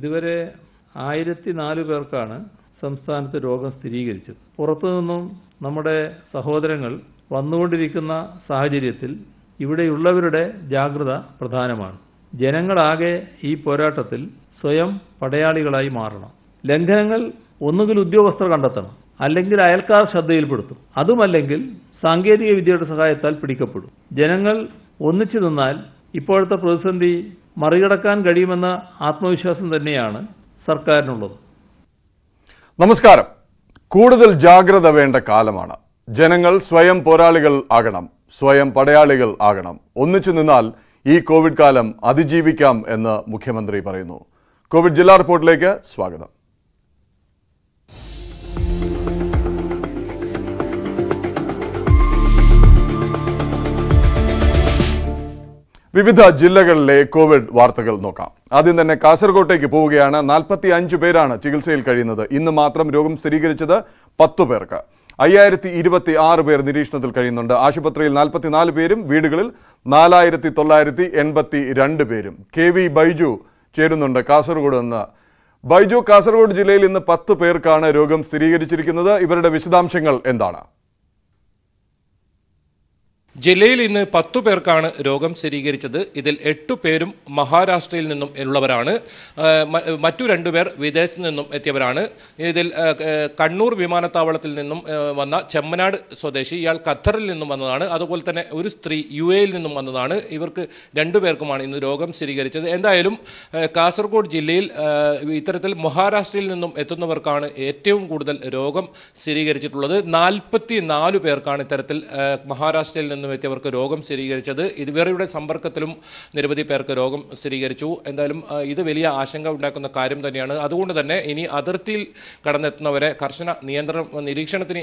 ഇതുവരെ 1004 പേർക്കാണ് സംസ്ഥാനത്ത് രോഗം സ്ഥിരീകരിച്ചത്. പുറത്തുനിന്നും നമ്മുടെ സഹോദരങ്ങൾ വന്നുകൊണ്ടിരിക്കുന്ന സാഹചര്യത്തിൽ ഇവിടെയുള്ളവരുടെ ജാഗ്രത പ്രധാനമാണ്. ജനങ്ങളാകെ ഈ പോരാട്ടത്തിൽ സ്വയം പടയാളികളായി മാറണം. ലംഘനങ്ങൾ ഒന്നുകിൽ ഉദ്യോഗസ്ഥർ കണ്ടെത്തണം, അല്ലെങ്കിൽ അയൽക്കാർ ശ്രദ്ധയിൽപ്പെടുത്തും, അതുമല്ലെങ്കിൽ സാങ്കേതിക വിദ്യയുടെ സഹായത്താൽ പിടിക്കപ്പെടും. ജനങ്ങൾ ഒന്നിച്ചു നിന്നാൽ ഇപ്പോഴത്തെ പ്രതിസന്ധി മറികടക്കാൻ കഴിയുമെന്ന ആത്മവിശ്വാസം തന്നെയാണ് സർക്കാരിനുള്ളത്. നമസ്കാരം. കൂടുതൽ ജാഗ്രത വേണ്ട കാലമാണ്. ജനങ്ങൾ സ്വയം പോരാളികൾ ആകണം, സ്വയം പടയാളികൾ ആകണം. ഒന്നിച്ചു നിന്നാൽ ഈ കോവിഡ് കാലം അതിജീവിക്കാം എന്ന് മുഖ്യമന്ത്രി പറയുന്നു. കോവിഡ് ജില്ലാ റിപ്പോർട്ടിലേക്ക് സ്വാഗതം. വിവിധ ജില്ലകളിലെ കോവിഡ് വാർത്തകൾ നോക്കാം. ആദ്യം തന്നെ കാസർഗോട്ടേക്ക് പോവുകയാണ്. 45 പേരാണ് ചികിത്സയിൽ കഴിയുന്നത്. ഇന്ന് മാത്രം രോഗം സ്ഥിരീകരിച്ചത് 10 പേർക്ക്. 5026 പേർ നിരീക്ഷണത്തിൽ കഴിയുന്നുണ്ട്. ആശുപത്രിയിൽ 44 പേരും വീടുകളിൽ 4982 പേരും. KV ബൈജു ചേരുന്നുണ്ട് കാസർഗോഡ് നിന്ന്. ബൈജു, കാസർഗോഡ് ജില്ലയിൽ ഇന്ന് 10 പേർക്കാണ് രോഗം സ്ഥിരീകരിച്ചിരിക്കുന്നത്. ഇവരുടെ വിശദാംശങ്ങൾ എന്താണ്? ജില്ലയിൽ ഇന്ന് 10 പേർക്കാണ് രോഗം സ്ഥിരീകരിച്ചത്. ഇതിൽ 8 പേരും മഹാരാഷ്ട്രയിൽ നിന്നും ഉള്ളവരാണ്. മറ്റു 2 പേർ വിദേശത്ത് നിന്നും എത്തിയവരാണ്. ഇതിൽ കണ്ണൂർ വിമാനത്താവളത്തിൽ നിന്നും വന്ന ചെമ്മനാട് സ്വദേശി, ഇയാൾ ഖത്തറിൽ നിന്നും വന്നതാണ്. അതുപോലെ തന്നെ ഒരു സ്ത്രീ UAE നിന്നും വന്നതാണ്. ഇവർക്ക് 2 പേർക്കുമാണ് ഇന്ന് രോഗം സ്ഥിരീകരിച്ചത്. എന്തായാലും കാസർഗോഡ് ജില്ലയിൽ ഇത്തരത്തിൽ മഹാരാഷ്ട്രയിൽ നിന്നും എത്തുന്നവർക്കാണ് ഏറ്റവും കൂടുതൽ രോഗം സ്ഥിരീകരിച്ചിട്ടുള്ളത്. 44 പേർക്കാണ് ഇത്തരത്തിൽ മഹാരാഷ്ട്രയിൽ നിന്നും എത്തിയവർക്ക് രോഗം സ്ഥിരീകരിച്ചത്. ഇതുവരെയുടെ സമ്പർക്കത്തിലും നിരവധി പേർക്ക് രോഗം സ്ഥിരീകരിച്ചു. എന്തായാലും ഇത് വലിയ ആശങ്ക ഉണ്ടാക്കുന്ന കാര്യം തന്നെയാണ്. അതുകൊണ്ട് തന്നെ ഇനി അതിർത്തിയിൽ കടന്നെത്തുന്നവരെ കർശന നിരീക്ഷണത്തിന്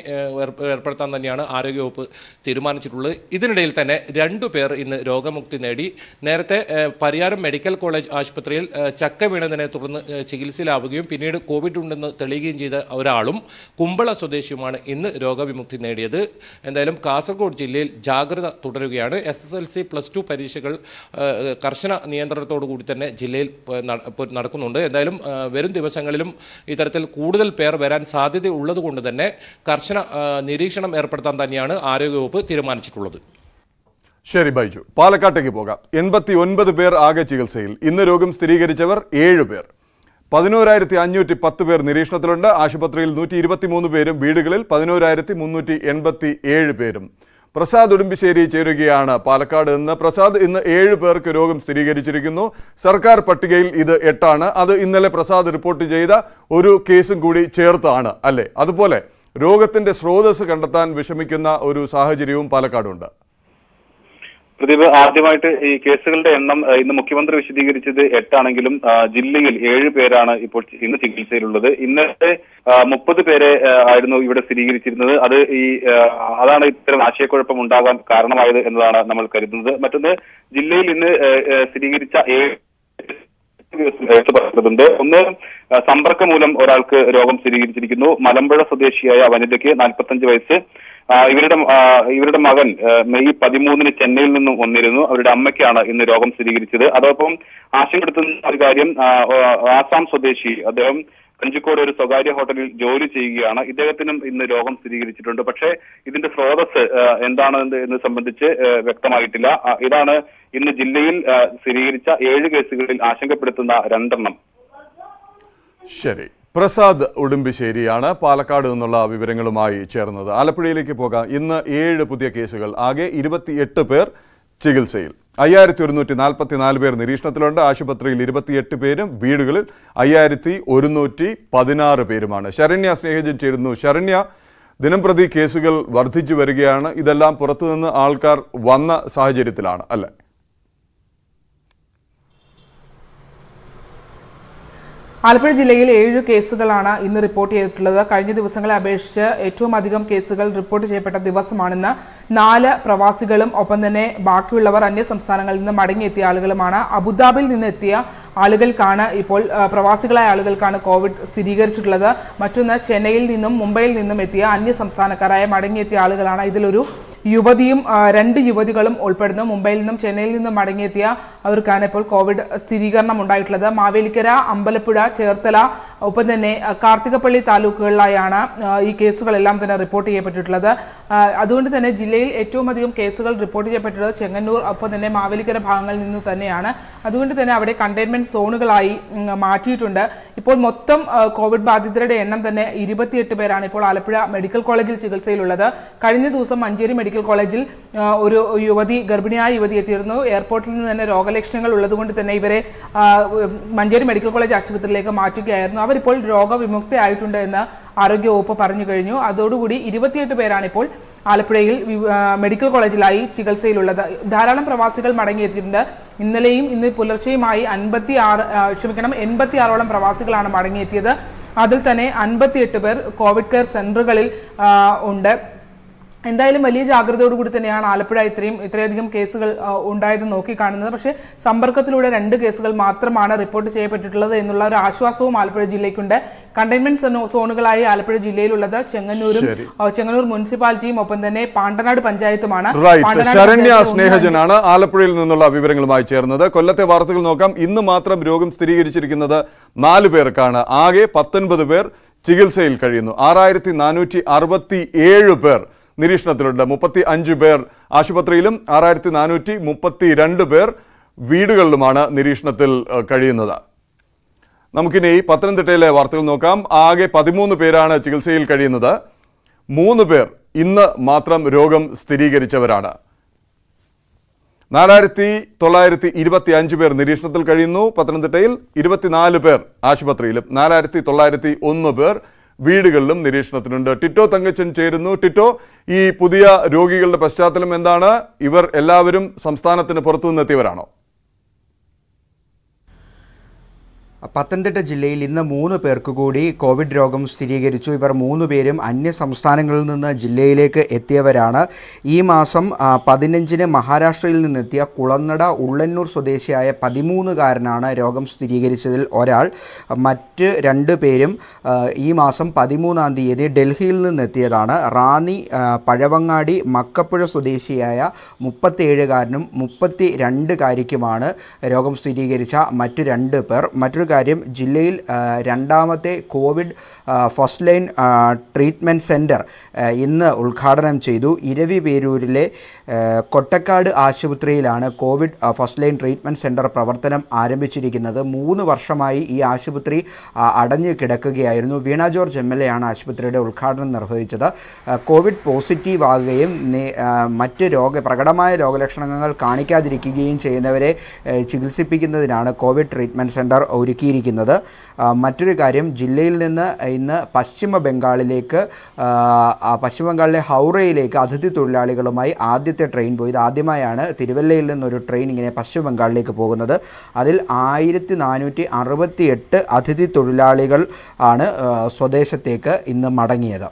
ഏർപ്പെടുത്താൻ തന്നെയാണ് ആരോഗ്യവകുപ്പ് തീരുമാനിച്ചിട്ടുള്ളത്. ഇതിനിടയിൽ തന്നെ 2 പേർ ഇന്ന് രോഗമുക്തി നേടി. നേരത്തെ പരിയാരം മെഡിക്കൽ കോളേജ് ആശുപത്രിയിൽ ചക്ക വീണതിനെ തുടർന്ന് ചികിത്സയിലാവുകയും പിന്നീട് കോവിഡ് ഉണ്ടെന്ന് തെളിയുകയും ചെയ്ത ഒരാളും കുമ്പള സ്വദേശിയുമാണ് ഇന്ന് രോഗവിമുക്തി നേടിയത്. എന്തായാലും കാസർഗോഡ് ജില്ലയിൽ ജാഗ്രത തുടരുകയാണ്. SSLC+2 പരീക്ഷകൾ കർശന നിയന്ത്രണത്തോടു കൂടി തന്നെ ജില്ലയിൽ നടക്കുന്നുണ്ട്. എന്തായാലും വരും ദിവസങ്ങളിലും ഇത്തരത്തിൽ കൂടുതൽ പേർ വരാൻ സാധ്യത ഉള്ളതുകൊണ്ട് തന്നെ കർശന നിരീക്ഷണം ഏർപ്പെടുത്താൻ തന്നെയാണ് ആരോഗ്യവകുപ്പ് തീരുമാനിച്ചിട്ടുള്ളത്. ശരി ബൈജു, പാലക്കാട്ടേക്ക് പോകാം. 89 പേർ ആകെ ചികിത്സയിൽ. ഇന്ന് രോഗം സ്ഥിരീകരിച്ചവർ 7 പേർ. 11510 പേർ നിരീക്ഷണത്തിലുണ്ട്. ആശുപത്രിയിൽ 123 പേരും വീടുകളിൽ 11387 പേരും. പ്രസാദ് ഉടുമ്പിശ്ശേരി ചേരുകയാണ് പാലക്കാട് നിന്ന്. പ്രസാദ്, ഇന്ന് 7 പേർക്ക് രോഗം സ്ഥിരീകരിച്ചിരിക്കുന്നു. സർക്കാർ പട്ടികയിൽ ഇത് 8ആണ്. അത് ഇന്നലെ പ്രസാദ് റിപ്പോർട്ട് ചെയ്ത ഒരു കേസും കൂടി ചേർത്താണ് അല്ലേ? അതുപോലെ രോഗത്തിന്റെ സ്രോതസ് കണ്ടെത്താൻ വിഷമിക്കുന്ന ഒരു സാഹചര്യവും പാലക്കാടുണ്ട്. പ്രദീപ്, ആദ്യമായിട്ട് ഈ കേസുകളുടെ എണ്ണം ഇന്ന് മുഖ്യമന്ത്രി വിശദീകരിച്ചത് 8ആണെങ്കിലും ജില്ലയിൽ 7 പേരാണ് ഇപ്പോൾ ഇന്ന് ചികിത്സയിലുള്ളത്. ഇന്നത്തെ 30 പേരെ ആയിരുന്നു ഇവിടെ സ്ഥിരീകരിച്ചിരുന്നത്. അതാണ് ഇത്തരം ആശയക്കുഴപ്പം ഉണ്ടാകാൻ കാരണമായത് എന്നതാണ് നമ്മൾ കരുതുന്നത്. മറ്റൊന്ന്, ജില്ലയിൽ ഇന്ന് സ്ഥിരീകരിച്ച 7 ഒന്ന് സമ്പർക്കം മൂലം ഒരാൾക്ക് രോഗം സ്ഥിരീകരിച്ചിരിക്കുന്നു. മലമ്പുഴ സ്വദേശിയായ വനിതയ്ക്ക് 45 വയസ്സ്. ഇവരുടെ മകൻ May 13 ചെന്നൈയിൽ നിന്നും വന്നിരുന്നു. അവരുടെ അമ്മയ്ക്കാണ് ഇന്ന് രോഗം സ്ഥിരീകരിച്ചത്. അതോടൊപ്പം ആശങ്കപ്പെടുത്തുന്ന ഒരു കാര്യം, ആസാം സ്വദേശി, അദ്ദേഹം കഞ്ചിക്കോട് ഒരു സ്വകാര്യ ഹോട്ടലിൽ ജോലി ചെയ്യുകയാണ്. ഇദ്ദേഹത്തിനും ഇന്ന് രോഗം സ്ഥിരീകരിച്ചിട്ടുണ്ട്. പക്ഷേ ഇതിന്റെ സ്രോതസ് എന്താണ് എന്ന് സംബന്ധിച്ച് വ്യക്തമായിട്ടില്ല. ഇതാണ് ഇന്ന് ജില്ലയിൽ സ്ഥിരീകരിച്ച 7 കേസുകളിൽ ആശങ്കപ്പെടുത്തുന്ന 2എണ്ണം. ശരി, പ്രസാദ് ഉടുമ്പിശ്ശേരിയാണ് പാലക്കാട് നിന്നുള്ള വിവരങ്ങളുമായി ചേർന്നത്. ആലപ്പുഴയിലേക്ക് പോകാം. ഇന്ന് 7 പുതിയ കേസുകൾ. ആകെ 28 പേർ ചികിത്സയിൽ. 5144 പേർ നിരീക്ഷണത്തിലുണ്ട്. ആശുപത്രിയിൽ 28 പേരും വീടുകളിൽ 5116 പേരുമാണ്. ശരണ്യ സ്നേഹജൻ ചേരുന്നു. ശരണ്യ, ദിനംപ്രതി കേസുകൾ വർദ്ധിച്ചു വരികയാണ്. ഇതെല്ലാം പുറത്തുനിന്ന് ആൾക്കാർ വന്ന സാഹചര്യത്തിലാണ് അല്ലേ? ആലപ്പുഴ ജില്ലയിൽ 7 കേസുകളാണ് ഇന്ന് റിപ്പോർട്ട് ചെയ്തിട്ടുള്ളത്. കഴിഞ്ഞ ദിവസങ്ങളെ അപേക്ഷിച്ച് ഏറ്റവും അധികം കേസുകൾ റിപ്പോർട്ട് ചെയ്യപ്പെട്ട ദിവസമാണിന്ന്. 4 പ്രവാസികളും ഒപ്പം തന്നെ ബാക്കിയുള്ളവർ അന്യ സംസ്ഥാനങ്ങളിൽ നിന്ന് മടങ്ങിയെത്തിയ ആളുകളുമാണ്. അബുദാബിയിൽ നിന്ന് എത്തിയ ആളുകൾക്കാണ് ഇപ്പോൾ പ്രവാസികളായ ആളുകൾക്കാണ് കോവിഡ് സ്ഥിരീകരിച്ചിട്ടുള്ളത്. മറ്റൊന്ന്, ചെന്നൈയിൽ നിന്നും മുംബൈയിൽ നിന്നും എത്തിയ അന്യ സംസ്ഥാനക്കാരായ മടങ്ങിയെത്തിയ ആളുകളാണ്. ഇതിലൊരു യുവതിയും രണ്ട് യുവതികളും ഉൾപ്പെടുന്ന മുംബൈയിൽ നിന്നും ചെന്നൈയിൽ നിന്നും മടങ്ങിയെത്തിയവർക്കാണ് ഇപ്പോൾ കോവിഡ് സ്ഥിരീകരണം ഉണ്ടായിട്ടുള്ളത്. മാവേലിക്കര, അമ്പലപ്പുഴ, ചേർത്തല ഒപ്പം തന്നെ കാർത്തികപ്പള്ളി താലൂക്കുകളിലായാണ് ഈ കേസുകളെല്ലാം തന്നെ റിപ്പോർട്ട് ചെയ്യപ്പെട്ടിട്ടുള്ളത്. അതുകൊണ്ട് തന്നെ ജില്ലയിൽ ഏറ്റവും അധികം കേസുകൾ റിപ്പോർട്ട് ചെയ്യപ്പെട്ടിട്ടുള്ളത് ചെങ്ങന്നൂർ ഒപ്പം തന്നെ മാവേലിക്കര ഭാഗങ്ങളിൽ നിന്നും തന്നെയാണ്. അതുകൊണ്ട് തന്നെ അവിടെ കണ്ടെയ്ൻമെന്റ് സോണുകളായി മാറ്റിയിട്ടുണ്ട്. ഇപ്പോൾ മൊത്തം കോവിഡ് ബാധിതരുടെ എണ്ണം തന്നെ 28 പേരാണ് ഇപ്പോൾ ആലപ്പുഴ മെഡിക്കൽ കോളേജിൽ ചികിത്സയിലുള്ളത്. കഴിഞ്ഞ ദിവസം മഞ്ചേരി മെഡിക്കൽ കോളേജിൽ ഒരു യുവതി, ഗർഭിണിയായ യുവതി എത്തിയിരുന്നു. എയർപോർട്ടിൽ നിന്ന് തന്നെ രോഗലക്ഷണങ്ങൾ ഉള്ളതുകൊണ്ട് തന്നെ ഇവരെ മഞ്ചേരി മെഡിക്കൽ കോളേജ് ആശുപത്രിയിലേക്ക് മാറ്റുകയായിരുന്നു. അവരിപ്പോൾ രോഗവിമുക്തയായിട്ടുണ്ട് എന്ന് ആരോഗ്യവകുപ്പ് പറഞ്ഞു കഴിഞ്ഞു. അതോടുകൂടി 28 പേരാണ് ഇപ്പോൾ ആലപ്പുഴയിൽ മെഡിക്കൽ കോളേജിലായി ചികിത്സയിലുള്ളത്. ധാരാളം പ്രവാസികൾ മടങ്ങിയെത്തിയിട്ടുണ്ട്. ഇന്നലെയും ഇന്ന് പുലർച്ചെയുമായി 86ഓളം പ്രവാസികളാണ് മടങ്ങിയെത്തിയത്. അതിൽ തന്നെ 58 പേർ കോവിഡ് കെയർ സെന്ററുകളിൽ ഉണ്ട്. എന്തായാലും വലിയ ജാഗ്രതയോടുകൂടി തന്നെയാണ് ആലപ്പുഴ ഇത്രയധികം കേസുകൾ ഉണ്ടായത് നോക്കിക്കാണുന്നത്. പക്ഷേ സമ്പർക്കത്തിലൂടെ 2 കേസുകൾ മാത്രമാണ് റിപ്പോർട്ട് ചെയ്യപ്പെട്ടിട്ടുള്ളത് എന്നുള്ള ഒരു ആശ്വാസവും ആലപ്പുഴ ജില്ലയ്ക്കുണ്ട്. കണ്ടെയ്ൻമെന്റ് സോണുകളായി ആലപ്പുഴ ജില്ലയിലുള്ളത് ചെങ്ങന്നൂർ മുനിസിപ്പാലിറ്റിയും ഒപ്പം തന്നെ പാണ്ടനാട് പഞ്ചായത്തുമാണ്. ശരണ്യ സ്നേഹജനാണ് ആലപ്പുഴയിൽ നിന്നുള്ള വിവരങ്ങളുമായി ചേർന്നത്. കൊല്ലത്തെ വാർത്തകൾ നോക്കാം. ഇന്ന് മാത്രം രോഗം സ്ഥിരീകരിച്ചിരിക്കുന്നത് 4 പേർക്കാണ്. ആകെ 19 പേർ ചികിത്സയിൽ കഴിയുന്നു. 6467 പേർ നിരീക്ഷണത്തിലുണ്ട്. 35 പേർ ആശുപത്രിയിലും 6432 പേർ വീടുകളിലുമാണ് നിരീക്ഷണത്തിൽ കഴിയുന്നത്. നമുക്കിനി പത്തനംതിട്ടയിലെ വാർത്തകൾ നോക്കാം. ആകെ 13 പേരാണ് ചികിത്സയിൽ കഴിയുന്നത്. 3 പേർ ഇന്ന് മാത്രം രോഗം സ്ഥിരീകരിച്ചവരാണ്. 4925 പേർ നിരീക്ഷണത്തിൽ കഴിയുന്നു പത്തനംതിട്ടയിൽ. 24 പേർ ആശുപത്രിയിലും 4901 പേർ വീടുകളിലും നിരീക്ഷണത്തിനുണ്ട്. ടിറ്റോ തങ്കച്ചൻ ചേരുന്നു. ടിറ്റോ, ഈ പുതിയ രോഗികളുടെ പശ്ചാത്തലം എന്താണ്? ഇവർ എല്ലാവരും സംസ്ഥാനത്തിന് പുറത്തുനിന്നെത്തിയവരാണോ? പത്തനംതിട്ട ജില്ലയിൽ ഇന്ന് 3 പേർക്ക് കൂടി കോവിഡ് രോഗം സ്ഥിരീകരിച്ചു. ഇവർ 3 പേരും അന്യ സംസ്ഥാനങ്ങളിൽ നിന്ന് ജില്ലയിലേക്ക് എത്തിയവരാണ്. ഈ മാസം 15-ന് മഹാരാഷ്ട്രയിൽ നിന്നെത്തിയ കുളനട ഉള്ളന്നൂർ സ്വദേശിയായ 13-കാരനാണ് രോഗം സ്ഥിരീകരിച്ചതിൽ ഒരാൾ. മറ്റ് 2 പേരും ഈ മാസം 13-ാം തീയതി ഡൽഹിയിൽ നിന്നെത്തിയതാണ്. റാന്നി, പഴവങ്ങാടി, മക്കപ്പുഴ സ്വദേശിയായ 37-കാരനും 32-കാരിക്കുമാണ് രോഗം സ്ഥിരീകരിച്ച മറ്റ് 2 പേർ. മറ്റൊരു കാര്യം, ജില്ലയിൽ രണ്ടാമത്തെ Covid first line treatment centre ഇന്ന് ഉദ്ഘാടനം ചെയ്തു. ഇരവിപേരൂരിലെ കൊട്ടക്കാട് ആശുപത്രിയിലാണ് Covid first line treatment centre പ്രവർത്തനം ആരംഭിച്ചിരിക്കുന്നത്. 3 വർഷമായി ഈ ആശുപത്രി അടഞ്ഞു കിടക്കുകയായിരുന്നു. വീണ ജോർജ് MLA ആണ് ആശുപത്രിയുടെ ഉദ്ഘാടനം നിർവഹിച്ചത്. കോവിഡ് പോസിറ്റീവ് ആകുകയും മറ്റ് പ്രകടമായ രോഗലക്ഷണങ്ങൾ കാണിക്കാതിരിക്കുകയും ചെയ്യുന്നവരെ ചികിത്സിപ്പിക്കുന്നതിനാണ് കോവിഡ് ട്രീറ്റ്മെൻറ്റ് സെൻറ്റർ ഒരുക്കിയിരിക്കുന്നത്. മറ്റൊരു കാര്യം, ജില്ലയിൽ നിന്ന് ഇന്ന് പശ്ചിമ ബംഗാളിലെ ഹൗറയിലേക്ക് അതിഥി തൊഴിലാളികളുമായി ആദ്യത്തെ ട്രെയിൻ പോയി. ആദ്യമായാണ് തിരുവല്ലയിൽ നിന്നൊരു ട്രെയിൻ ഇങ്ങനെ പശ്ചിമ ബംഗാളിലേക്ക് പോകുന്നത്. അതിൽ 1468 അതിഥി തൊഴിലാളികൾ ആണ് സ്വദേശത്തേക്ക് ഇന്ന് മടങ്ങിയത്.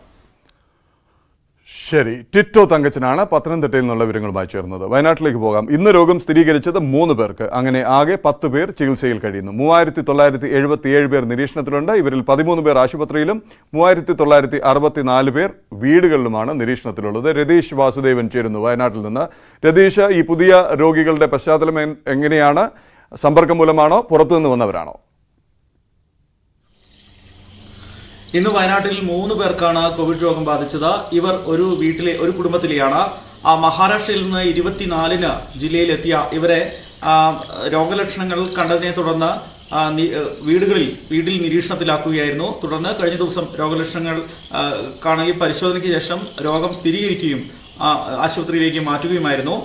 ശരി, ടിറ്റോ തങ്കച്ചനാണ് പത്തനംതിട്ടയിൽ നിന്നുള്ള വിവരങ്ങളുമായി ചേർന്നത്. വയനാട്ടിലേക്ക് പോകാം. ഇന്ന് രോഗം സ്ഥിരീകരിച്ചത് 3 പേർക്ക്. അങ്ങനെ ആകെ 10 പേർ ചികിത്സയിൽ കഴിയുന്നു. 3977 പേർ നിരീക്ഷണത്തിലുണ്ട്. ഇവരിൽ 13 പേർ ആശുപത്രിയിലും 3964 പേർ വീടുകളിലുമാണ് നിരീക്ഷണത്തിലുള്ളത്. രതീഷ് വാസുദേവൻ ചേരുന്നു വയനാട്ടിൽ നിന്ന്. രതീഷ്, ഈ പുതിയ രോഗികളുടെ പശ്ചാത്തലം എങ്ങനെയാണ്? സമ്പർക്കം മൂലമാണോ, പുറത്തുനിന്ന് വന്നവരാണോ? ഇന്ന് വയനാട്ടിൽ 3 പേർക്കാണ് കോവിഡ് രോഗം ബാധിച്ചത്. ഇവർ ഒരു കുടുംബത്തിലെയാണ്. മഹാരാഷ്ട്രയിൽ നിന്ന് 24-ന് ജില്ലയിലെത്തിയ ഇവരെ രോഗലക്ഷണങ്ങൾ കണ്ടതിനെ തുടർന്ന് വീട്ടിൽ നിരീക്ഷണത്തിലാക്കുകയായിരുന്നു. തുടർന്ന് കഴിഞ്ഞ ദിവസം രോഗലക്ഷണങ്ങൾ കാണുകയും പരിശോധനയ്ക്ക് ശേഷം രോഗം സ്ഥിരീകരിക്കുകയും ആശുപത്രിയിലേക്ക് മാറ്റുകയുമായിരുന്നു.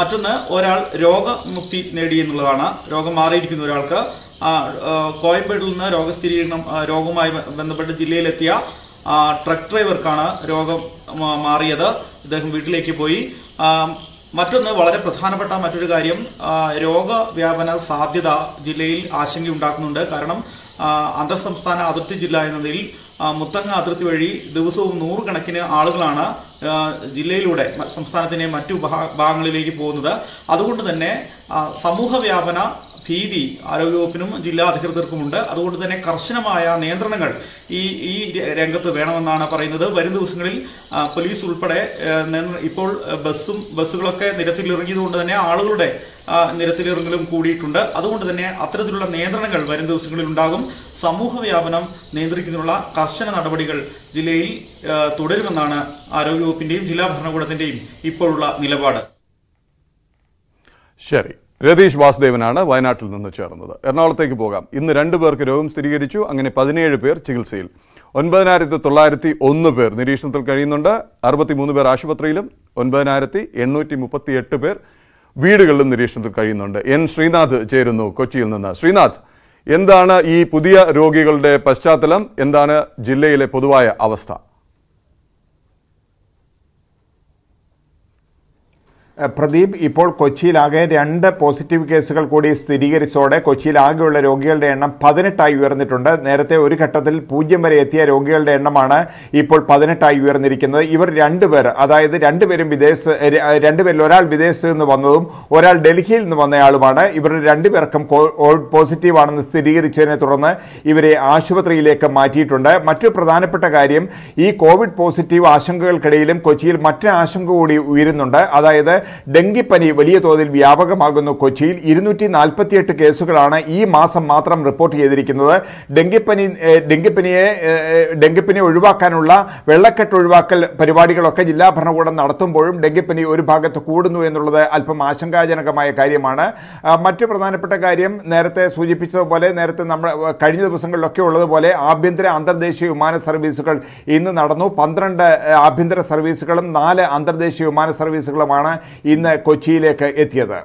മറ്റൊന്ന്, ഒരാൾ രോഗമുക്തി നേടിയെന്നുള്ളതാണ്. രോഗം മാറിയിരിക്കുന്ന ഒരാൾക്ക് കോയമ്പേട്ടിൽ നിന്ന് രോഗവുമായി ബന്ധപ്പെട്ട് ജില്ലയിലെത്തിയ ട്രക്ക് ഡ്രൈവർക്കാണ് രോഗം മാറിയത്. ഇദ്ദേഹം വീട്ടിലേക്ക് പോയി. മറ്റൊന്ന്, വളരെ പ്രധാനപ്പെട്ട മറ്റൊരു കാര്യം, രോഗവ്യാപന സാധ്യത ജില്ലയിൽ ആശങ്കയുണ്ടാക്കുന്നുണ്ട്. കാരണം അന്തർ സംസ്ഥാന അതിർത്തി ജില്ല എന്നതിൽ മുത്തങ്ങ അതിർത്തി വഴി ദിവസവും 100 കണക്കിന് ആളുകളാണ് ജില്ലയിലൂടെ സംസ്ഥാനത്തിൻ്റെ മറ്റു ഭാഗങ്ങളിലേക്ക് പോകുന്നത്. അതുകൊണ്ട് തന്നെ സമൂഹ വ്യാപന ഭീതി ആരോഗ്യവകുപ്പിനും ജില്ലാ അധികൃതർക്കുമുണ്ട്. അതുകൊണ്ട് തന്നെ കർശനമായ നിയന്ത്രണങ്ങൾ ഈ രംഗത്ത് വേണമെന്നാണ് പറയുന്നത്. വരും ദിവസങ്ങളിൽ പോലീസ് ഉൾപ്പെടെ ഇപ്പോൾ ബസ്സുകളൊക്കെ നിരത്തിലിറങ്ങിയതുകൊണ്ട് തന്നെ ആളുകളുടെ നിരത്തിലിറങ്ങലും കൂടിയിട്ടുണ്ട്. അതുകൊണ്ട് തന്നെ അത്തരത്തിലുള്ള നിയന്ത്രണങ്ങൾ വരും ദിവസങ്ങളിൽ ഉണ്ടാകും. സമൂഹ വ്യാപനം നിയന്ത്രിക്കുന്നതിനുള്ള കർശന നടപടികൾ ജില്ലയിൽ തുടരുമെന്നാണ് ആരോഗ്യവകുപ്പിന്റെയും ജില്ലാ ഭരണകൂടത്തിന്റെയും ഇപ്പോഴുള്ള നിലപാട്. ശരി, രതീഷ് വാസുദേവനാണ് വയനാട്ടിൽ നിന്ന് ചേർന്നത്. എറണാകുളത്തേക്ക് പോകാം. ഇന്ന് 2 പേർക്ക് രോഗം സ്ഥിരീകരിച്ചു. അങ്ങനെ 17 പേർ ചികിത്സയിൽ. 9,901 പേർ നിരീക്ഷണത്തിൽ കഴിയുന്നുണ്ട്. 63 പേർ ആശുപത്രിയിലും 9,838 പേർ വീടുകളിലും നിരീക്ഷണത്തിൽ കഴിയുന്നുണ്ട്. എൻ ശ്രീനാഥ് ചേരുന്നു കൊച്ചിയിൽ നിന്ന്. ശ്രീനാഥ്, എന്താണ് ഈ പുതിയ രോഗികളുടെ പശ്ചാത്തലം? എന്താണ് ജില്ലയിലെ പൊതുവായ അവസ്ഥ? പ്രദീപ്, ഇപ്പോൾ കൊച്ചിയിലാകെ 2 പോസിറ്റീവ് കേസുകൾ കൂടി സ്ഥിരീകരിച്ചതോടെ കൊച്ചിയിലാകെയുള്ള രോഗികളുടെ എണ്ണം 18 ഉയർന്നിട്ടുണ്ട്. നേരത്തെ ഒരു ഘട്ടത്തിൽ 0 വരെ എത്തിയ രോഗികളുടെ എണ്ണമാണ് ഇപ്പോൾ 18 ഉയർന്നിരിക്കുന്നത്. ഇവർ 2 പേർ, അതായത് 2 പേരും രണ്ടുപേരിൽ ഒരാൾ വിദേശത്ത് നിന്ന് വന്നതും ഒരാൾ ഡൽഹിയിൽ നിന്ന് വന്നയാളുമാണ്. ഇവർ 2 പേർക്കും കോവിഡ് പോസിറ്റീവ് ആണെന്ന് സ്ഥിരീകരിച്ചതിനെ തുടർന്ന് ഇവരെ ആശുപത്രിയിലേക്ക് മാറ്റിയിട്ടുണ്ട്. മറ്റു പ്രധാനപ്പെട്ട കാര്യം, ഈ കോവിഡ് പോസിറ്റീവ് ആശങ്കകൾക്കിടയിലും കൊച്ചിയിൽ മറ്റൊരു ആശങ്ക കൂടി ഉയരുന്നുണ്ട്. അതായത് ഡെങ്കിപ്പനി വലിയ തോതിൽ വ്യാപകമാകുന്നു. കൊച്ചിയിൽ 248 കേസുകളാണ് ഈ മാസം മാത്രം റിപ്പോർട്ട് ചെയ്തിരിക്കുന്നത്. ഡെങ്കിപ്പനി ഒഴിവാക്കാനുള്ള വെള്ളക്കെട്ട് ഒഴിവാക്കൽ പരിപാടികളൊക്കെ ജില്ലാ ഭരണകൂടം നടത്തുമ്പോഴും ഡെങ്കിപ്പനി ഒരു ഭാഗത്ത് കൂടുന്നു എന്നുള്ളത് അല്പം ആശങ്കാജനകമായ കാര്യമാണ്. മറ്റു പ്രധാനപ്പെട്ട കാര്യം, നേരത്തെ സൂചിപ്പിച്ചതുപോലെ, നേരത്തെ നമ്മൾ കഴിഞ്ഞ ദിവസങ്ങളിലൊക്കെ ഉള്ളതുപോലെ ആഭ്യന്തര അന്തർദേശീയ വിമാന സർവീസുകൾ ഇന്ന് നടന്നു. 12 ആഭ്യന്തര സർവീസുകളും 4 അന്തർദേശീയ വിമാന സർവീസുകളുമാണ് ഇന്ന് കൊച്ചിയിലേക്ക് എത്തിയത്.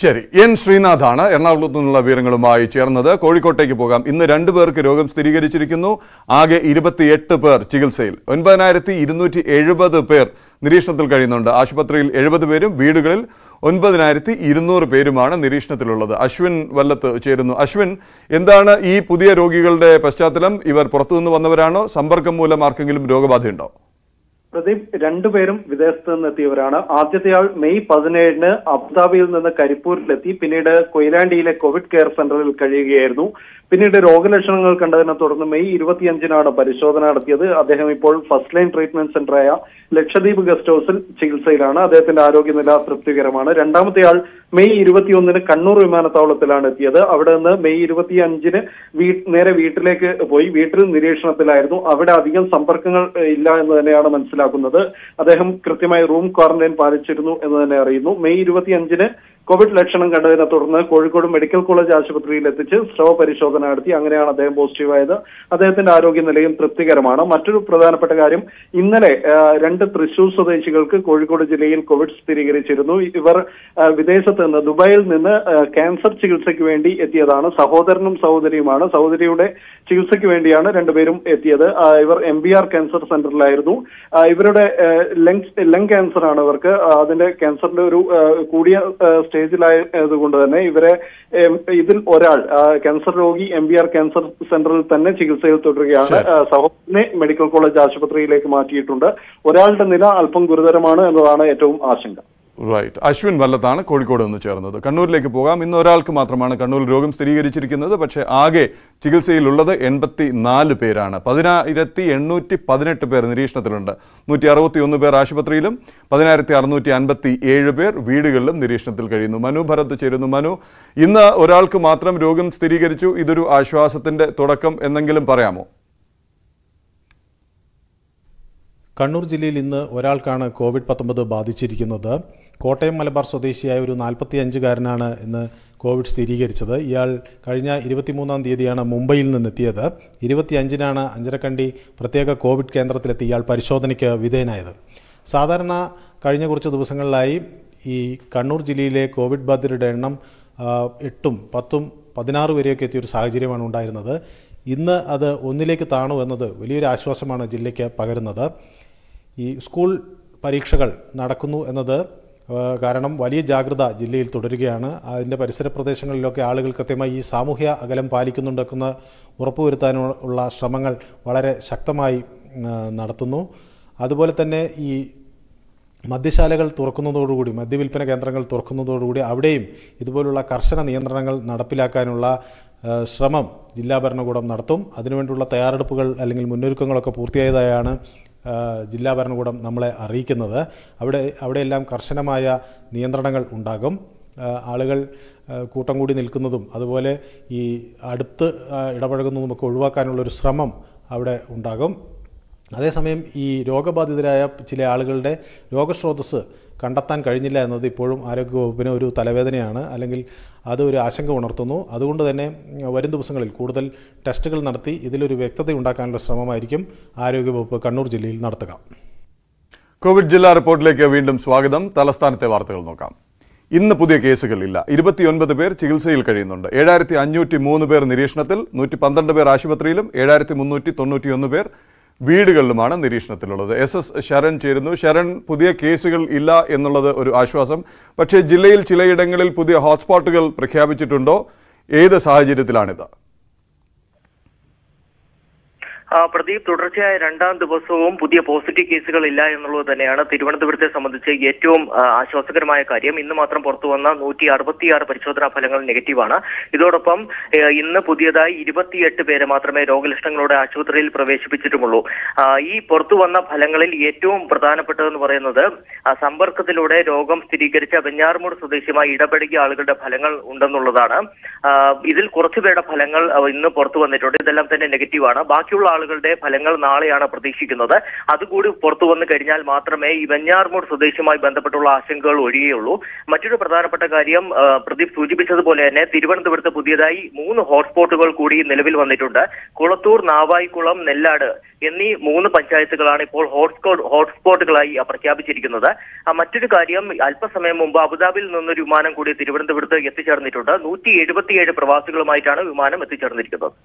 ശരി, എൻ ശ്രീനാഥാണ് എറണാകുളത്തു നിന്നുള്ള വിവരങ്ങളുമായി ചേർന്നത്. കോഴിക്കോട്ടേക്ക് പോകാം. ഇന്ന് 2 പേർക്ക് രോഗം സ്ഥിരീകരിച്ചിരിക്കുന്നു. ആകെ 28 പേർ ചികിത്സയിൽ. 9,270 പേർ നിരീക്ഷണത്തിൽ കഴിയുന്നുണ്ട്. ആശുപത്രിയിൽ 70 പേരും വീടുകളിൽ 9,200 പേരുമാണ് നിരീക്ഷണത്തിലുള്ളത്. അശ്വിൻ വല്ലത്ത് ചേരുന്നു. അശ്വിൻ, എന്താണ് ഈ പുതിയ രോഗികളുടെ പശ്ചാത്തലം? ഇവർ പുറത്തുനിന്ന് വന്നവരാണോ? സമ്പർക്കം മൂലം ആർക്കെങ്കിലും രോഗബാധയുണ്ടോ? പ്രദീപ്, 2 പേരും വിദേശത്ത് നിന്നെത്തിയവരാണ്. ആദ്യത്തെയാൾ മെയ് 17 അബുദാബിയിൽ നിന്ന് കരിപ്പൂരിലെത്തി. പിന്നീട് കൊയിലാണ്ടിയിലെ കോവിഡ് കെയർ സെന്ററിൽ കഴിയുകയായിരുന്നു. പിന്നീട് രോഗലക്ഷണങ്ങൾ കണ്ടതിനെ തുടർന്ന് മെയ് 25-നാണ് പരിശോധന നടത്തിയത്. അദ്ദേഹം ഇപ്പോൾ ഫസ്റ്റ് ലൈൻ ട്രീറ്റ്മെന്റ് സെന്ററായ ലക്ഷദ്വീപ് ഗസ്റ്റ് ഹൌസിൽ ചികിത്സയിലാണ്. അദ്ദേഹത്തിന്റെ ആരോഗ്യനില തൃപ്തികരമാണ്. രണ്ടാമത്തെയാൾ മെയ് 21-ന് കണ്ണൂർ വിമാനത്താവളത്തിലാണ് എത്തിയത്. അവിടെ നിന്ന് മെയ് 25-ന് നേരെ വീട്ടിലേക്ക് പോയി. വീട്ടിൽ നിരീക്ഷണത്തിലായിരുന്നു. അവിടെ അധികം സമ്പർക്കങ്ങൾ ഇല്ല എന്ന് തന്നെയാണ് മനസ്സിലാക്കുന്നത്. അദ്ദേഹം കൃത്യമായി റൂം ക്വാറന്റൈൻ പാലിച്ചിരുന്നു എന്ന് തന്നെ അറിയുന്നു. മെയ് 25-ന് കോവിഡ് ലക്ഷണം കണ്ടതിനെ തുടർന്ന് കോഴിക്കോട് മെഡിക്കൽ കോളേജ് ആശുപത്രിയിൽ എത്തിച്ച് സ്രവ പരിശോധന നടത്തി. അങ്ങനെയാണ് അദ്ദേഹം പോസിറ്റീവായത്. അദ്ദേഹത്തിന്റെ ആരോഗ്യനിലയും തൃപ്തികരമാണ്. മറ്റൊരു പ്രധാനപ്പെട്ട കാര്യം, ഇന്നലെ 2 തൃശൂർ സ്വദേശികൾക്ക് കോഴിക്കോട് ജില്ലയിൽ കോവിഡ് സ്ഥിരീകരിച്ചിരുന്നു. ഇവർ വിദേശത്ത് നിന്ന്, ദുബായിൽ നിന്ന് ക്യാൻസർ ചികിത്സയ്ക്ക് വേണ്ടി എത്തിയതാണ്. സഹോദരനും സഹോദരിയുമാണ്. സഹോദരിയുടെ ചികിത്സയ്ക്ക് വേണ്ടിയാണ് 2 പേരും എത്തിയത്. ഇവർ MBR ക്യാൻസർ സെന്ററിലായിരുന്നു. ഇവരുടെ ലങ് ക്യാൻസർ ആണ് ഇവർക്ക്. അതിന്റെ ക്യാൻസറിന്റെ ഒരു കൂടിയ സ്റ്റേജിലായതുകൊണ്ട് തന്നെ ഇതിൽ ഒരാൾ ക്യാൻസർ രോഗി MBR ക്യാൻസർ സെന്ററിൽ തന്നെ ചികിത്സയിൽ തുടരുകയാണ്. സഹോദരനെ മെഡിക്കൽ കോളേജ് ആശുപത്രിയിലേക്ക് മാറ്റിയിട്ടുണ്ട്. ഒരാളുടെ നില അല്പം ഗുരുതരമാണ് എന്നതാണ് ഏറ്റവും ആശങ്ക. റൈറ്റ്, അശ്വിൻ വല്ലത്താണ് കോഴിക്കോട് നിന്ന് ചേർന്നത്. കണ്ണൂരിലേക്ക് പോകാം. ഇന്ന് ഒരാൾക്ക് മാത്രമാണ് കണ്ണൂരിൽ രോഗം സ്ഥിരീകരിച്ചിരിക്കുന്നത്. പക്ഷേ ആകെ ചികിത്സയിലുള്ളത് 84 പേരാണ്. 10,818 പേർ നിരീക്ഷണത്തിലുണ്ട്. 161 പേർ ആശുപത്രിയിലും 10,657 പേർ വീടുകളിലും നിരീക്ഷണത്തിൽ കഴിയുന്നു. മനു ഭരത് ചേരുന്നു. മനു, ഇന്ന് ഒരാൾക്ക് മാത്രം രോഗം സ്ഥിരീകരിച്ചു. ഇതൊരു ആശ്വാസത്തിന്റെ തുടക്കം എന്നെങ്കിലും പറയാമോ? കണ്ണൂർ ജില്ലയിൽ ഇന്ന് ഒരാൾക്കാണ് COVID-19 ബാധിച്ചിരിക്കുന്നത്. കോട്ടയം മലബാർ സ്വദേശിയായ ഒരു 45-കാരനാണ് ഇന്ന് കോവിഡ് സ്ഥിരീകരിച്ചത്. ഇയാൾ കഴിഞ്ഞ 23-ാം തീയതിയാണ് മുംബൈയിൽ നിന്നെത്തിയത്. 25-നാണ് അഞ്ചരക്കണ്ടി പ്രത്യേക കോവിഡ് കേന്ദ്രത്തിലെത്തി ഇയാൾ പരിശോധനയ്ക്ക് വിധേയനായത്. സാധാരണ കഴിഞ്ഞ കുറച്ച് ദിവസങ്ങളിലായി ഈ കണ്ണൂർ ജില്ലയിലെ കോവിഡ് ബാധിതരുടെ എണ്ണം 8, 10, 16 വരെയൊക്കെ എത്തിയൊരു സാഹചര്യമാണ് ഉണ്ടായിരുന്നത്. ഇന്ന് അത് 1-ലേക്ക് താണു എന്നത് വലിയൊരു ആശ്വാസമാണ് ജില്ലയ്ക്ക് പകരുന്നത്. ഈ സ്കൂൾ പരീക്ഷകൾ നടക്കുന്നു എന്നത് കാരണം വലിയ ജാഗ്രത ജില്ലയിൽ തുടരുകയാണ്. അതിൻ്റെ പരിസര പ്രദേശങ്ങളിലൊക്കെ ആളുകൾ കൃത്യമായി ഈ സാമൂഹ്യ അകലം പാലിക്കുന്നുണ്ടെന്ന് ഉറപ്പുവരുത്താനുള്ള ശ്രമങ്ങൾ വളരെ ശക്തമായി നടത്തുന്നു. അതുപോലെ തന്നെ ഈ മദ്യശാലകൾ തുറക്കുന്നതോടുകൂടി മദ്യവിൽപ്പന കേന്ദ്രങ്ങൾ തുറക്കുന്നതോടുകൂടി അവിടെയും ഇതുപോലുള്ള കർശന നിയന്ത്രണങ്ങൾ നടപ്പിലാക്കാനുള്ള ശ്രമം ജില്ലാ ഭരണകൂടം നടത്തും. അതിനുവേണ്ടിയുള്ള തയ്യാറെടുപ്പുകൾ അല്ലെങ്കിൽ മുന്നൊരുക്കങ്ങളൊക്കെ പൂർത്തിയായതായാണ് ജില്ലാ ഭരണകൂടം നമ്മളെ അറിയിക്കുന്നത്. അവിടെയെല്ലാം കർശനമായ നിയന്ത്രണങ്ങൾ ഉണ്ടാകും. ആളുകൾ കൂട്ടം കൂടി നിൽക്കുന്നതും അതുപോലെ ഈ അടുത്ത് ഇടപഴകുന്നതുമൊക്കെ ഒഴിവാക്കാനുള്ളൊരു ശ്രമം അവിടെ ഉണ്ടാകും. അതേസമയം ഈ രോഗബാധിതരായ ചില ആളുകളുടെ രോഗസ്രോതസ് കണ്ടെത്താൻ കഴിഞ്ഞില്ല എന്നത് ഇപ്പോഴും ആരോഗ്യവകുപ്പിന് ഒരു തലവേദനയാണ്, അല്ലെങ്കിൽ അത് ഒരു ആശങ്ക ഉണർത്തുന്നു. അതുകൊണ്ട് തന്നെ വരും ദിവസങ്ങളിൽ കൂടുതൽ ടെസ്റ്റുകൾ നടത്തി ഇതിലൊരു വ്യക്തത ഉണ്ടാക്കാനുള്ള ശ്രമമായിരിക്കും ആരോഗ്യവകുപ്പ് കണ്ണൂർ ജില്ലയിൽ നടത്തുക. കോവിഡ് ജില്ലാ റിപ്പോർട്ടിലേക്ക് വീണ്ടും സ്വാഗതം. തലസ്ഥാനത്തെ വാർത്തകൾ നോക്കാം. ഇന്ന് പുതിയ കേസുകളില്ല. 29 പേർ ചികിത്സയിൽ കഴിയുന്നുണ്ട്. 7503 പേർ നിരീക്ഷണത്തിൽ, 112 പേർ ആശുപത്രിയിലും 7391 പേർ വീടുകളിലുമാണ് നിരീക്ഷണത്തിലുള്ളത്. SS ശരൺ ചേരുന്നു. ശരൺ, പുതിയ കേസുകൾ ഇല്ല എന്നുള്ളത് ഒരു ആശ്വാസം. പക്ഷേ ജില്ലയിൽ ചിലയിടങ്ങളിൽ പുതിയ ഹോട്ട്സ്പോട്ടുകൾ പ്രഖ്യാപിച്ചിട്ടുണ്ടോ? ഏത് സാഹചര്യത്തിലാണിത്? പ്രദീപ്, തുടർച്ചയായ രണ്ടാം ദിവസവും പുതിയ പോസിറ്റീവ് കേസുകൾ ഇല്ല എന്നുള്ളത് തന്നെയാണ് തിരുവനന്തപുരത്തെ സംബന്ധിച്ച് ഏറ്റവും ആശ്വാസകരമായ കാര്യം. ഇന്ന് മാത്രം പുറത്തുവന്ന 166 പരിശോധനാ ഫലങ്ങൾ നെഗറ്റീവാണ്. ഇതോടൊപ്പം ഇന്ന് പുതിയതായി 28 പേരെ മാത്രമേ രോഗലക്ഷണങ്ങളോടെ ആശുപത്രിയിൽ പ്രവേശിപ്പിച്ചിട്ടുമുള്ളൂ. ഈ പുറത്തുവന്ന ഫലങ്ങളിൽ ഏറ്റവും പ്രധാനപ്പെട്ടതെന്ന് പറയുന്നത് സമ്പർക്കത്തിലൂടെ രോഗം സ്ഥിരീകരിച്ച വെഞ്ഞാറമൂട് സ്വദേശിയുമായി ഇടപഴകിയ ആളുകളുടെ ഫലങ്ങൾ ഉണ്ടെന്നുള്ളതാണ്. ഇതിൽ കുറച്ചുപേരുടെ ഫലങ്ങൾ ഇന്ന് പുറത്തു വന്നിട്ടുണ്ട്. ഇതെല്ലാം തന്നെ നെഗറ്റീവാണ്. ബാക്കിയുള്ള ളുടെ ഫലങ്ങൾ നാളെയാണ് പ്രതീക്ഷിക്കുന്നത്. അതുകൂടി പുറത്തു വന്നു കഴിഞ്ഞാൽ മാത്രമേ ഈ വെഞ്ഞാറമൂട് സ്വദേശിയുമായി ബന്ധപ്പെട്ടുള്ള ആശങ്കകൾ ഒഴിയുകയുള്ളൂ. മറ്റൊരു പ്രധാനപ്പെട്ട കാര്യം പ്രദീപ് സൂചിപ്പിച്ചതുപോലെ തന്നെ തിരുവനന്തപുരത്ത് പുതിയതായി 3 ഹോട്ട്സ്പോട്ടുകൾ കൂടി നിലവിൽ വന്നിട്ടുണ്ട്. കുളത്തൂർ, നാവായിക്കുളം, നെല്ലാട് എന്നീ 3 പഞ്ചായത്തുകളാണ് ഇപ്പോൾ ഹോട്ട്സ്പോട്ടുകളായി പ്രഖ്യാപിച്ചിരിക്കുന്നത്. മറ്റൊരു കാര്യം, അല്പസമയം മുമ്പ് അബുദാബിയിൽ നിന്നൊരു വിമാനം കൂടി തിരുവനന്തപുരത്ത് എത്തിച്ചേർന്നിട്ടുണ്ട്. 177 പ്രവാസികളുമായിട്ടാണ് വിമാനം എത്തിച്ചേർന്നിരിക്കുന്നത്.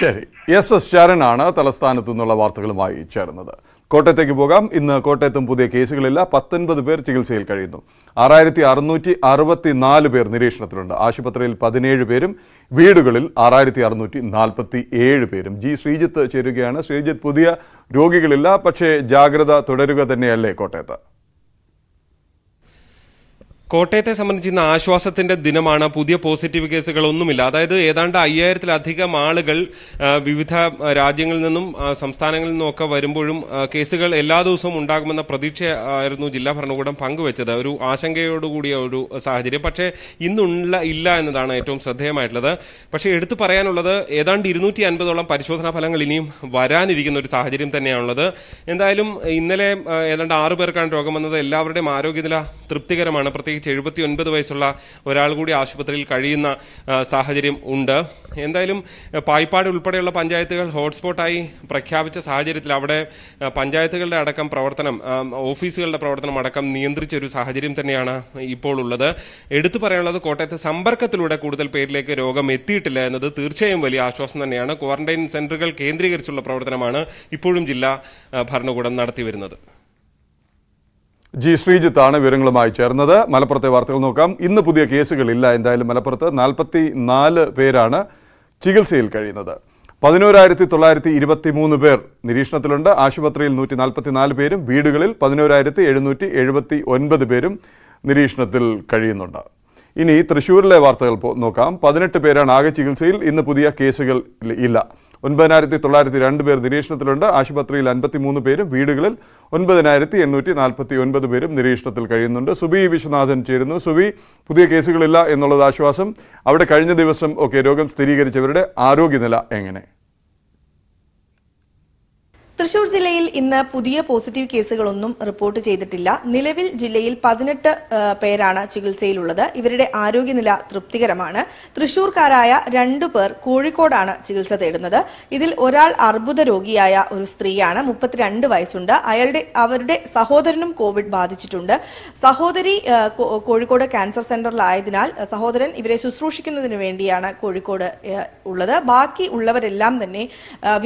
ശരി, SS ശരണാണ് തലസ്ഥാനത്തു നിന്നുള്ള വാർത്തകളുമായി ചേർന്നത്. കോട്ടയത്തേക്ക് പോകാം. ഇന്ന് കോട്ടയത്തും പുതിയ കേസുകളില്ല. 19 പേർ ചികിത്സയിൽ കഴിയുന്നു. 6664 പേർ നിരീക്ഷണത്തിലുണ്ട്. ആശുപത്രിയിൽ 17 പേരും വീടുകളിൽ 6647 പേരും. ശ്രീജിത്ത് ചേരുകയാണ്. ശ്രീജിത്ത്, പുതിയ രോഗികളില്ല, പക്ഷേ ജാഗ്രത തുടരുക തന്നെയല്ലേ കോട്ടയത്ത്? കോട്ടയത്തെ സംബന്ധിച്ച് ഇന്ന് ആശ്വാസത്തിന്റെ ദിനമാണ്. പുതിയ പോസിറ്റീവ് കേസുകളൊന്നുമില്ല. അതായത് ഏതാണ്ട് 5000-ലധികം ആളുകൾ വിവിധ രാജ്യങ്ങളിൽ നിന്നും സംസ്ഥാനങ്ങളിൽ നിന്നുമൊക്കെ വരുമ്പോഴും കേസുകൾ എല്ലാ ദിവസവും ഉണ്ടാകുമെന്ന പ്രതീക്ഷയായിരുന്നു ജില്ലാ ഭരണകൂടം പങ്കുവച്ചത്. ഒരു ആശങ്കയോടുകൂടിയ ഒരു സാഹചര്യം പക്ഷേ ഇന്ന് ഇല്ല എന്നതാണ് ഏറ്റവും ശ്രദ്ധേയമായിട്ടുള്ളത്. പക്ഷേ എടുത്തു പറയാനുള്ളത് ഏതാണ്ട് 250 പരിശോധനാ ഫലങ്ങൾ ഇനിയും വരാനിരിക്കുന്ന ഒരു സാഹചര്യം തന്നെയാണുള്ളത്. എന്തായാലും ഇന്നലെ ഏതാണ്ട് 6 പേർക്കാണ് രോഗം വന്നത്. എല്ലാവരുടെയും ആരോഗ്യനില തൃപ്തികരമാണ്. പ്രത്യേകിച്ച് 79 വയസ്സുള്ള ഒരാൾ കൂടി ആശുപത്രിയിൽ കഴിയുന്ന സാഹചര്യം ഉണ്ട്. എന്തായാലും പായിപ്പാട് ഉൾപ്പെടെയുള്ള പഞ്ചായത്തുകൾ ഹോട്ട്സ്പോട്ടായി പ്രഖ്യാപിച്ച സാഹചര്യത്തിൽ അവിടെ പഞ്ചായത്തുകളുടെ അടക്കം പ്രവർത്തനം, ഓഫീസുകളുടെ പ്രവർത്തനം അടക്കം നിയന്ത്രിച്ച ഒരു സാഹചര്യം തന്നെയാണ് ഇപ്പോൾ ഉള്ളത്. എടുത്തു പറയാനുള്ളത് കോട്ടയത്തെ സമ്പർക്കത്തിലൂടെ കൂടുതൽ പേരിലേക്ക് രോഗം എത്തിയിട്ടില്ല എന്നത് തീർച്ചയായും വലിയ ആശ്വാസം തന്നെയാണ്. ക്വാറന്റൈൻ സെന്ററുകൾ കേന്ദ്രീകരിച്ചുള്ള പ്രവർത്തനമാണ് ഇപ്പോഴും ജില്ലാ ഭരണകൂടം നടത്തിവരുന്നത്. ശ്രീജിത്താണ് വിവരങ്ങളുമായി ചേർന്നത്. മലപ്പുറത്തെ വാർത്തകൾ നോക്കാം. ഇന്ന് പുതിയ കേസുകളില്ല. എന്തായാലും മലപ്പുറത്ത് 44 പേരാണ് ചികിത്സയിൽ കഴിയുന്നത്. 11923 പേർ നിരീക്ഷണത്തിലുണ്ട്. ആശുപത്രിയിൽ 144 പേരും വീടുകളിൽ 11779 പേരും നിരീക്ഷണത്തിൽ കഴിയുന്നുണ്ട്. ഇനി തൃശ്ശൂരിലെ വാർത്തകൾ നോക്കാം. 18 പേരാണ് ആകെ ചികിത്സയിൽ. ഇന്ന് പുതിയ കേസുകൾ ഇല്ല. 99,902 പേർ നിരീക്ഷണത്തിലുണ്ട്. ആശുപത്രിയിൽ 53 പേരും വീടുകളിൽ 9,849 പേരും നിരീക്ഷണത്തിൽ കഴിയുന്നുണ്ട്. സുബി വിശ്വനാഥൻ ചേരുന്നു. സുബി, പുതിയ കേസുകളില്ല എന്നുള്ളത് ആശ്വാസം. അവിടെ കഴിഞ്ഞ ദിവസം ഒക്കെ രോഗം സ്ഥിരീകരിച്ചവരുടെ ആരോഗ്യനില എങ്ങനെ? തൃശൂർ ജില്ലയിൽ ഇന്ന് പുതിയ പോസിറ്റീവ് കേസുകളൊന്നും റിപ്പോർട്ട് ചെയ്തിട്ടില്ല. നിലവിൽ ജില്ലയിൽ 18 പേരാണ് ചികിത്സയിലുള്ളത്. ഇവരുടെ ആരോഗ്യനില തൃപ്തികരമാണ്. തൃശൂർക്കാരായ 2 പേർ കോഴിക്കോടാണ് ചികിത്സ തേടുന്നത്. ഇതിൽ ഒരാൾ അർബുദ രോഗിയായ ഒരു സ്ത്രീയാണ്. 32 വയസ്സുണ്ട്. അവരുടെ സഹോദരനും കോവിഡ് ബാധിച്ചിട്ടുണ്ട്. സഹോദരി കോഴിക്കോട് ക്യാൻസർ സെന്ററിലായതിനാൽ സഹോദരൻ ഇവരെ ശുശ്രൂഷിക്കുന്നതിന് വേണ്ടിയാണ് കോഴിക്കോട് ഉള്ളത്. ബാക്കി ഉള്ളവരെല്ലാം തന്നെ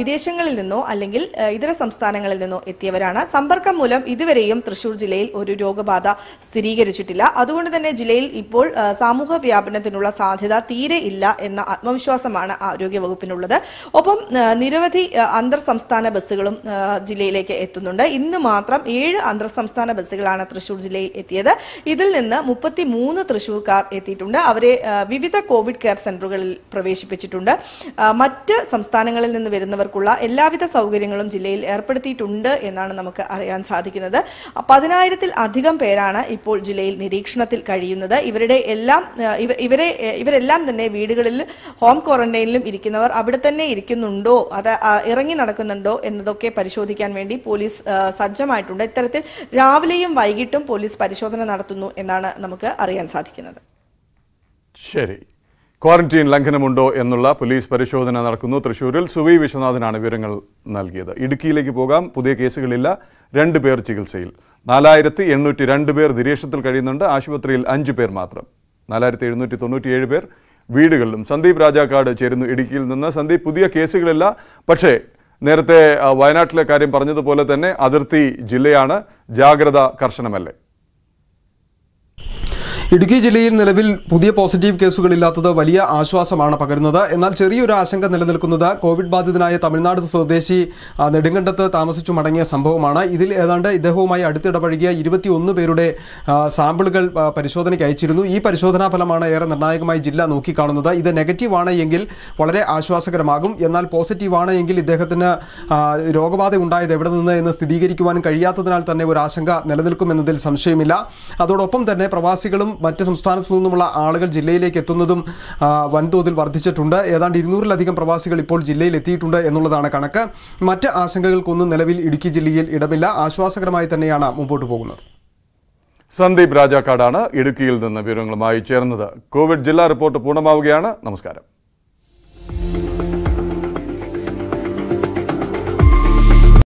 വിദേശങ്ങളിൽ നിന്നോ അല്ലെങ്കിൽ ഇതര സംസ്ഥാനങ്ങളിൽ നിന്നും എത്തിയവരാണ്. സമ്പർക്കം മൂലം ഇതുവരെയും തൃശൂർ ജില്ലയിൽ ഒരു രോഗബാധ സ്ഥിരീകരിച്ചിട്ടില്ല. അതുകൊണ്ട് തന്നെ ജില്ലയിൽ ഇപ്പോൾ സാമൂഹ്യ വ്യാപനത്തിനുള്ള സാധ്യത തീരെ ഇല്ല എന്ന ആത്മവിശ്വാസമാണ് ആരോഗ്യ വകുപ്പിനുള്ളത്. ഒപ്പം നിരവധി അന്തർ സംസ്ഥാന ബസ്സുകളും ജില്ലയിലേക്ക് എത്തുന്നുണ്ട്. ഇന്ന് മാത്രം 7 അന്തർ സംസ്ഥാന ബസ്സുകളാണ് തൃശൂർ ജില്ലയിൽ എത്തിയത്. ഇതിൽ നിന്ന് 33 തൃശൂർക്കാർ എത്തിയിട്ടുണ്ട്. അവരെ വിവിധ കോവിഡ് കെയർ സെന്ററുകളിൽ പ്രവേശിപ്പിച്ചിട്ടുണ്ട്. മറ്റ് സംസ്ഥാനങ്ങളിൽ നിന്ന് വരുന്നവർക്കുള്ള എല്ലാവിധ സൗകര്യങ്ങളും ജില്ലയിൽ ഏർപ്പെടുത്തിയിട്ടുണ്ട് എന്നാണ് നമുക്ക് അറിയാൻ സാധിക്കുന്നത്. 10,000-ൽ അധികം പേരാണ് ഇപ്പോൾ ജില്ലയിൽ നിരീക്ഷണത്തിൽ കഴിയുന്നത്. ഇവരെല്ലാം തന്നെ വീടുകളിൽ ഹോം ക്വാറന്റൈനിലും ഇരിക്കുന്നവർ അവിടെ തന്നെ ഇരിക്കുന്നുണ്ടോ, അത് ഇറങ്ങി നടക്കുന്നുണ്ടോ എന്നതൊക്കെ പരിശോധിക്കാൻ വേണ്ടി പോലീസ് സജ്ജമായിട്ടുണ്ട്. ഇത്തരത്തിൽ രാവിലെയും വൈകിട്ടും പോലീസ് പരിശോധന നടത്തുന്നു എന്നാണ് നമുക്ക് അറിയാൻ സാധിക്കുന്നത്. ശരി, ക്വാറന്റൈൻ ലംഘനമുണ്ടോ എന്നുള്ള പോലീസ് പരിശോധന നടക്കുന്നു. തൃശ്ശൂരിൽ സുവി വിശ്വനാഥനാണ് വിവരങ്ങൾ നൽകിയത്. ഇടുക്കിയിലേക്ക് പോകാം. പുതിയ കേസുകളില്ല, 2 പേർ ചികിത്സയിൽ. 4,802 പേർ നിരീക്ഷണത്തിൽ കഴിയുന്നുണ്ട്. ആശുപത്രിയിൽ 5 പേർ മാത്രം. 4,797 പേർ വീടുകളിലും. സന്ദീപ് രാജാക്കാട് ചേരുന്നു ഇടുക്കിയിൽ നിന്ന്. സന്ദീപ്, പുതിയ കേസുകളില്ല, പക്ഷേ നേരത്തെ വയനാട്ടിലെ കാര്യം പറഞ്ഞതുപോലെ തന്നെ അതിർത്തി ജില്ലയാണ്, ജാഗ്രത കർശനമല്ലേ? ഇടുക്കി ജില്ലയിൽ നിലവിൽ പുതിയ പോസിറ്റീവ് കേസുകളില്ലാത്തത് വലിയ ആശ്വാസമാണ് പകരുന്നത്. എന്നാൽ ചെറിയൊരു ആശങ്ക നിലനിൽക്കുന്നത് കോവിഡ് ബാധിതനായ തമിഴ്നാട് സ്വദേശി നെടുങ്കണ്ടത്ത് താമസിച്ചു മടങ്ങിയ സംഭവമാണ്. ഇതിൽ ഏതാണ്ട് ഇദ്ദേഹവുമായി അടുത്തിടപഴകിയ 21 പേരുടെ സാമ്പിളുകൾ പരിശോധനയ്ക്ക് അയച്ചിരുന്നു. ഈ പരിശോധനാ ഫലമാണ് ഏറെ നിർണായകമായി ജില്ല നോക്കിക്കാണുന്നത്. ഇത് നെഗറ്റീവാണ് എങ്കിൽ വളരെ ആശ്വാസകരമാകും. എന്നാൽ പോസിറ്റീവാണ് എങ്കിൽ ഇദ്ദേഹത്തിന് രോഗബാധ ഉണ്ടായത് എവിടെ നിന്ന് എന്ന് സ്ഥിരീകരിക്കുവാൻ കഴിയാത്തതിനാൽ തന്നെ ഒരു ആശങ്ക നിലനിൽക്കുമെന്നതിൽ സംശയമില്ല. അതോടൊപ്പം തന്നെ പ്രവാസികളും മറ്റ് സംസ്ഥാനത്തു നിന്നുമുള്ള ആളുകൾ ജില്ലയിലേക്ക് എത്തുന്നതും വൻതോതിൽ വർദ്ധിച്ചിട്ടുണ്ട്. ഏതാണ്ട് 200-ലധികം പ്രവാസികൾ ഇപ്പോൾ ജില്ലയിൽ എത്തിയിട്ടുണ്ട് എന്നുള്ളതാണ് കണക്ക്. മറ്റ് ആശങ്കകൾക്കൊന്നും നിലവിൽ ഇടുക്കി ജില്ലയിൽ ഇടമില്ല. ആശ്വാസകരമായി തന്നെയാണ് മുമ്പോട്ട് പോകുന്നത്. സന്ദീപ് രാജാക്കാടാണ് ഇടുക്കിയിൽ നിന്ന് വിവരങ്ങളുമായി ചേർന്നത്. കോവിഡ് ജില്ലാ റിപ്പോർട്ട് പൂർണ്ണമാവുകയാണ്. നമസ്കാരം.